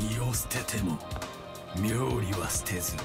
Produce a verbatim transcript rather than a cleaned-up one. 身を捨てても、妙理は捨てず。